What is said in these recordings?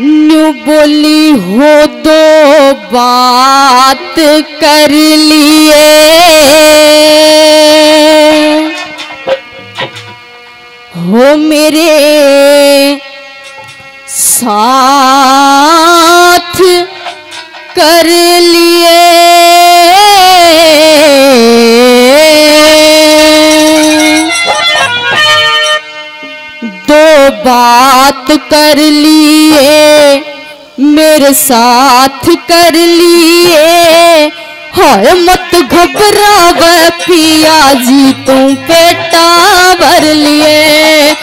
New बोली हो दो बात कर लिए हो मेरे साथ कर लिए दो बात कर लिए मेरे साथ कर लिए हाय मत घबराव पिया जी तू बेटा भर लिए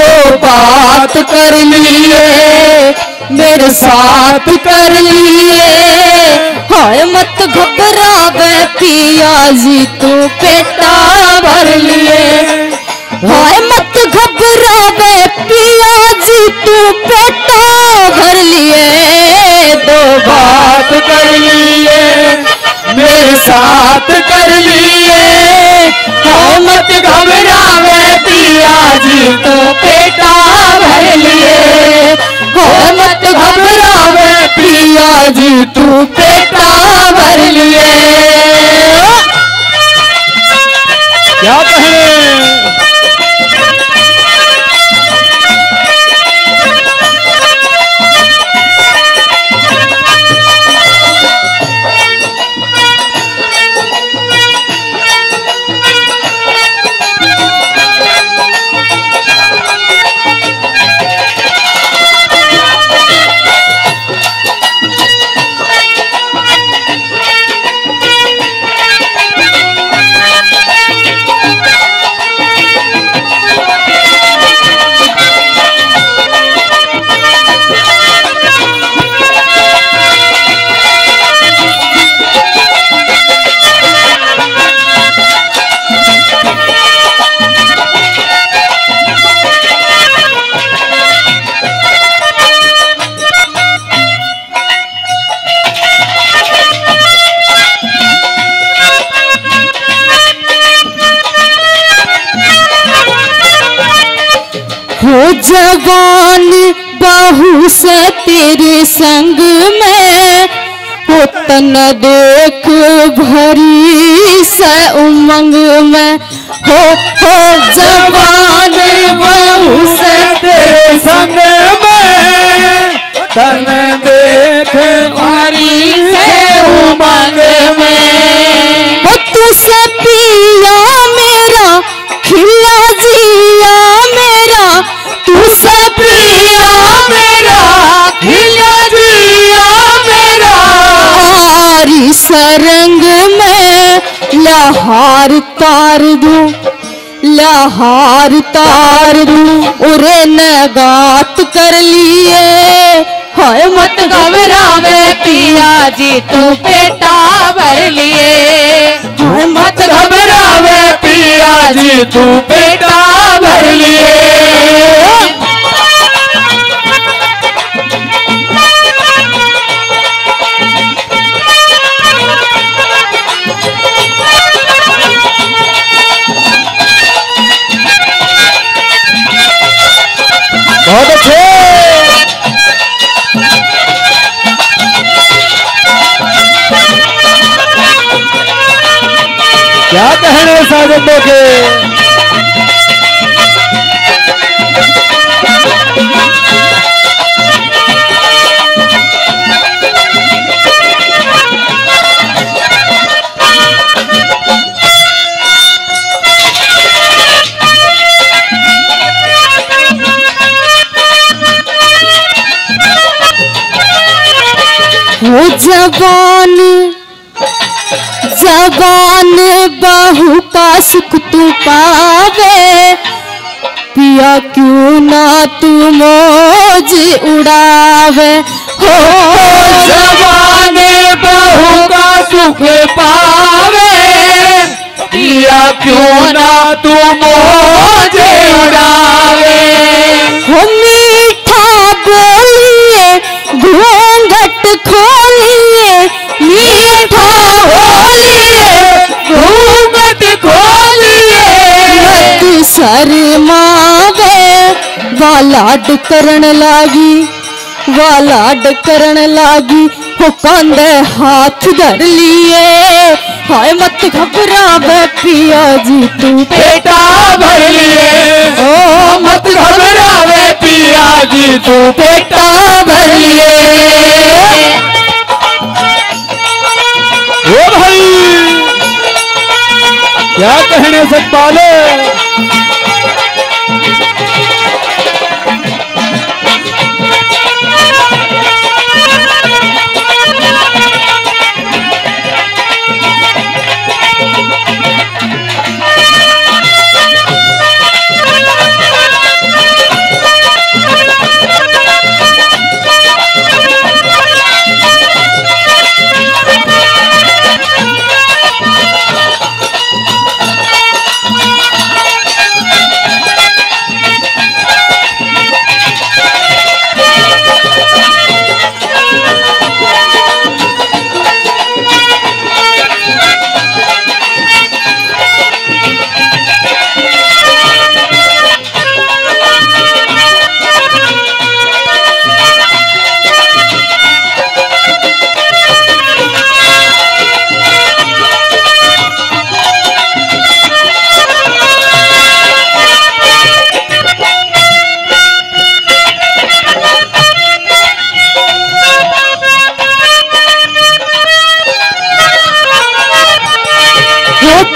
दो बात कर लिए मेरे साथ कर लिए हाय मत घबराव पिया जी तू बेटा भर लिए हाय मत घबराव पिया जी तू पेटा भर लिए दो बात कर लिए मेरे साथ कर लिए हाय मत घबराव पिया जी तू पेटा भर लिए हाय मत घबराव पिया जी तू पेटा भर लिए क्या कहें जवान बाहू से तेरे संग में उतन देख भरी से उमंग में हो जवान बाहू से तेरे संग में उतन देख भरी से उमंग में तुझसे पिया मेरा खिला जिया मेरा तुझसे पिया मेरा खिला जिया मेरा आरी सरंग में लहार तार दूं उरे नगात कर लिए हाय मत घबरावे पिया जी तू बेटा भर लिए हाय मत घबरावे पिया जी तू बेटा भर लिए बहुत अच्छे क्या कहने साजनों के जवान बाहू का सुख तू पावे पिया क्यों ना तू मौज उड़ावे हो जवान बाहू का सुख पावे पिया क्यों ना तू मौज उड़ावे हो मीठा बोलिए घूंघट खोलिए मीठा बोलिए घूंघट खोलिए मत शर्मावे वालाड करण लागी हो कंध हाथ धर लिए। हाय मत घबरा पिया जी तू पेटा भर लिए। ओ मत घबरा पिया जी तू पेटा भर लिए। ओ भाई क्या कहने सतपाले।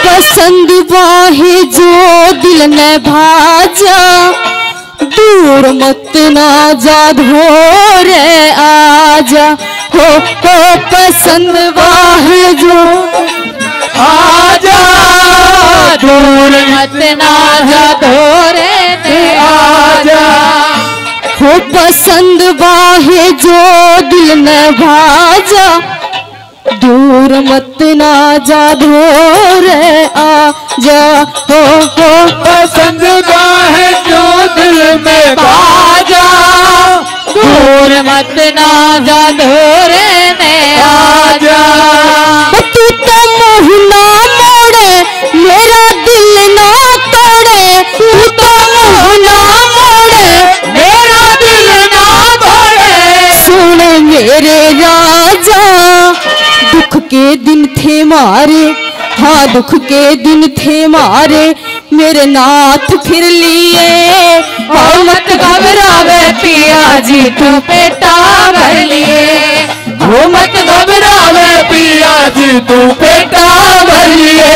पसंद बाहे जो दिल में भाजा दूर मत ना जा धोर आजा। हो पसंद बाहे जो आजा दूर मत ना जा धोर आजा। हो पसंद बाहे जो दिल में भाजा दूर मत ना जा धोर आजा। हो पसंद है जो दिल में बाजा दूर मत ना जा धोर में आजा। तू तो मुँह ना मोड़े मेरा दिल ना तोड़े। तू तो मुँह ना मोड़े मेरा दिल ना तोड़े। सुन मेरे राजा दुख के दिन थे मारे। हाँ दुख के दिन थे मारे मेरे नाथ फिर लिए। और मत घबरावे पिया जी तू पेटा भर लिए। हो मत घबरावे पिया जी तू पेटा भर लिए।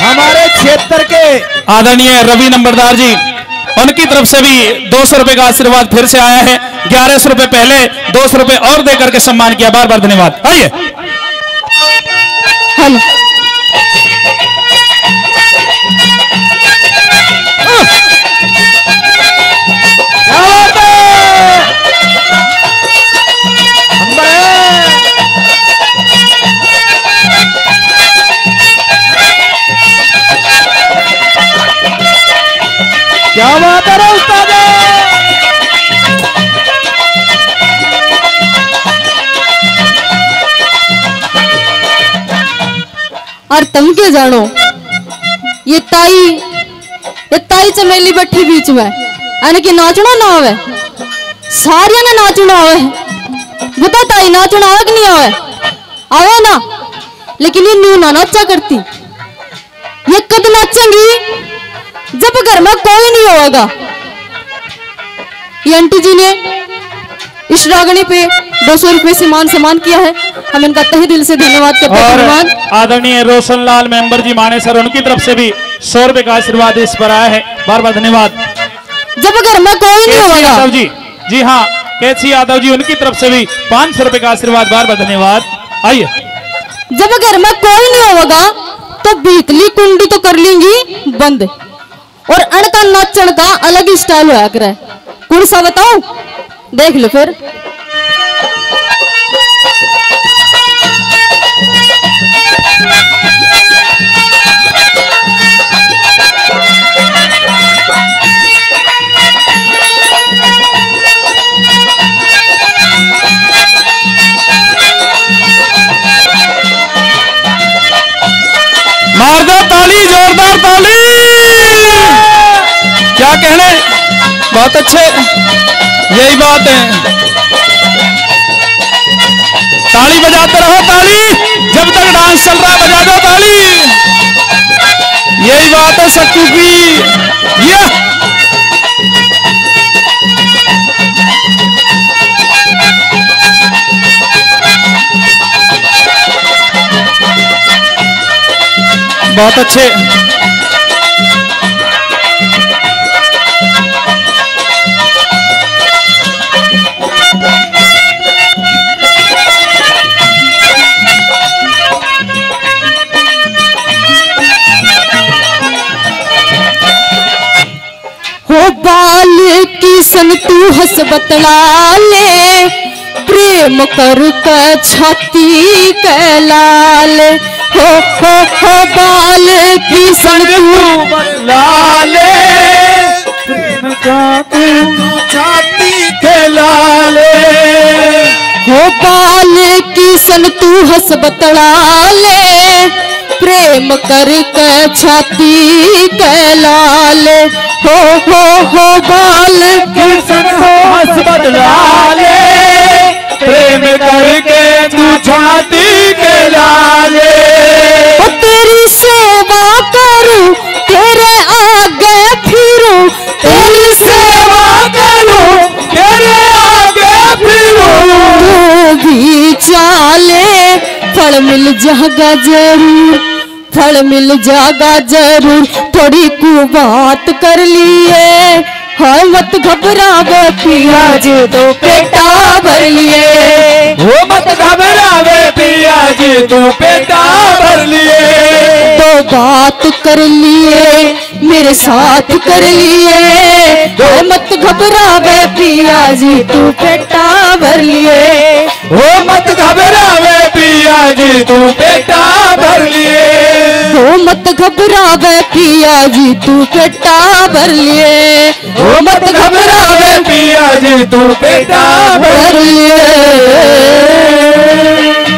हमारे क्षेत्र के आदरणीय रवि नंबरदार जी उनकी तरफ से भी 200 रुपए का आशीर्वाद फिर से आया है। 1100 रुपए पहले 200 रुपए और देकर के सम्मान किया। बार बार धन्यवाद। आइए क्या बात है उस्ताद। और तुम क्या जानो ये ताई चमेली बैठी बीच में इनके नाचना ना आवे। सारिया ने नाचना आवे बता ताई नाचना आवे कि नहीं आवे। आवे ना लेकिन ये न्यू ना नाचा करती। ये कद नाचेंगी जब घर में कोई नहीं होगा। ये आंटी जी ने इस रागणी पे 200 रुपए से मान सम्मान किया है। हम इनका तहे दिल से धन्यवाद करते हैं। आदरणीय रोशन लाल मेंबर जी माने सर उनकी तरफ से भी 100 रुपए का आशीर्वाद इस पर आया है। बार बार धन्यवाद। जब घर में कोई नहीं होगा यादव जी। जी हाँ कैसी यादव जी उनकी तरफ से भी 500 रुपए का आशीर्वाद। बार बार धन्यवाद। आइए जब घर में कोई नहीं होगा तो भीतली कुंडी तो कर लेंगी बंद और अणका नाचण का अलग ही स्टाइल होया करे। कौन सा बताओ देख लो फिर। क्या कहना है? बहुत अच्छे, यही बात है। ताली बजाते रहो, ताली जब तक डांस चल रहा बजा दो ताली। यही बात है सक्कू की। ये बहुत अच्छे। हो बाल किसन तू हंस बतला ले, प्रेम कर छाती कलाल। हो बाल किसन तू लाल, प्रेम तू छाती के लाल। हो बाल किसन तू हंस बतला ले, प्रेम कर छाती के लाल। हो बाल किसन तू हंस बतला ले, प्रेम करके तू छाती के लाल। तेरी सेवा करूं तेरे आगे फिरूं, तेरी सेवा करूं तेरे आगे फिरूं। तू भी चाले फल मिल जाएगा जरूर, फल मिल जाएगा जरूर। थोड़ी को बात कर लिए, हाय मत घबरा वे पिया जी तो पेटा भर लिए। हो मत घबरा वे पिया जी तो पेटा भर लिए। तो बात कर लिए मेरे साथ कर लिए, हो मत घबरा वे पिया जी तो पेटा भर लिए। हो मत घबरा वे पिया जी तो पेटा भर लिए। हो मत घबरा वे पिया जी तो पेटा भर लिए। मत घबरावे पिया जी तू बेटा भर लिए।